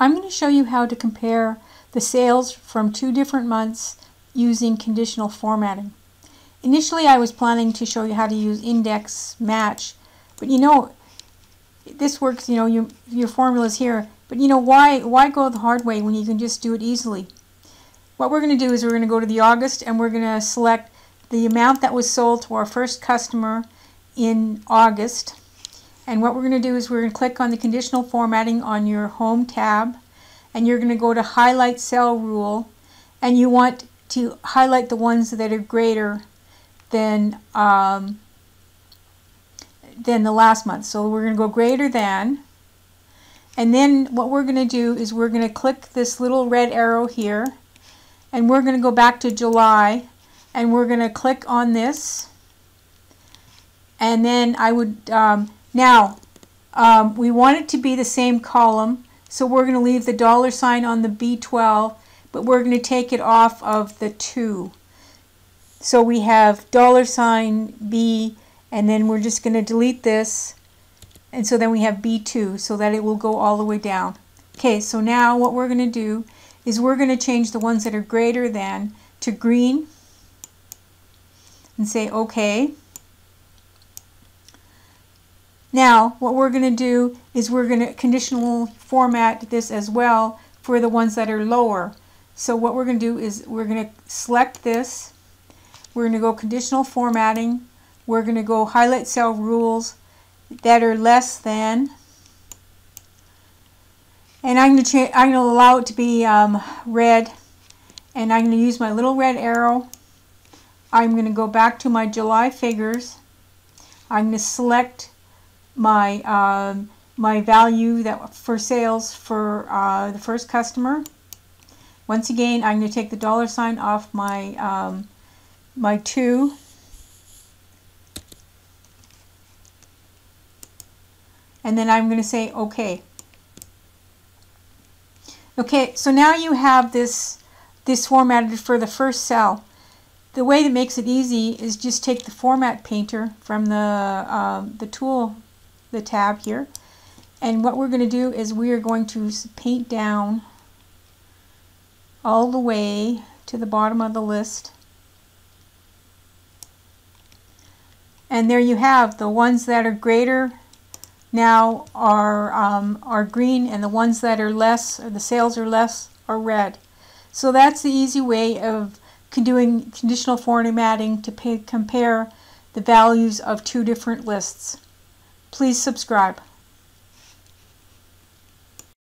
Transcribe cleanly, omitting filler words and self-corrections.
I'm going to show you how to compare the sales from two different months using conditional formatting. Initially, I was planning to show you how to use index match, but you know, this works, you know, your formula's here, but you know, why go the hard way when you can just do it easily? What we're going to do is we're going to go to the August and we're going to select the amount that was sold to our first customer in August. And what we're going to do is we're going to click on the conditional formatting on your home tab, and you're going to go to highlight cell rule, and you want to highlight the ones that are greater than the last month. So we're going to go greater than, and then what we're going to do is we're going to click this little red arrow here, and we're going to go back to July, and we're going to click on this, and then I would we want it to be the same column, so we're going to leave the dollar sign on the B12, but we're going to take it off of the 2. So we have dollar sign B, and then we're just going to delete this, and so then we have B2, so that it will go all the way down. Okay, so now what we're going to do is we're going to change the ones that are greater than to green and say OK. Now what we're going to do is we're going to conditional format this as well for the ones that are lower. So what we're going to do is we're going to select this, we're going to go conditional formatting, we're going to go highlight cell rules that are less than, and I'm going to allow it to be red, and I'm going to use my little red arrow. I'm going to go back to my July figures, I'm going to select my my value that for sales for the first customer. Once again, I'm going to take the dollar sign off my my 2, and then I'm going to say OK. Okay, so now you have this formatted for the first cell. The way that makes it easy is just take the format painter from the tab here, and what we're going to do is we are going to paint down all the way to the bottom of the list, and there you have the ones that are greater now are green, and the ones that are less, or the sales are less, are red. So that's the easy way of doing conditional formatting to compare the values of two different lists. Please subscribe.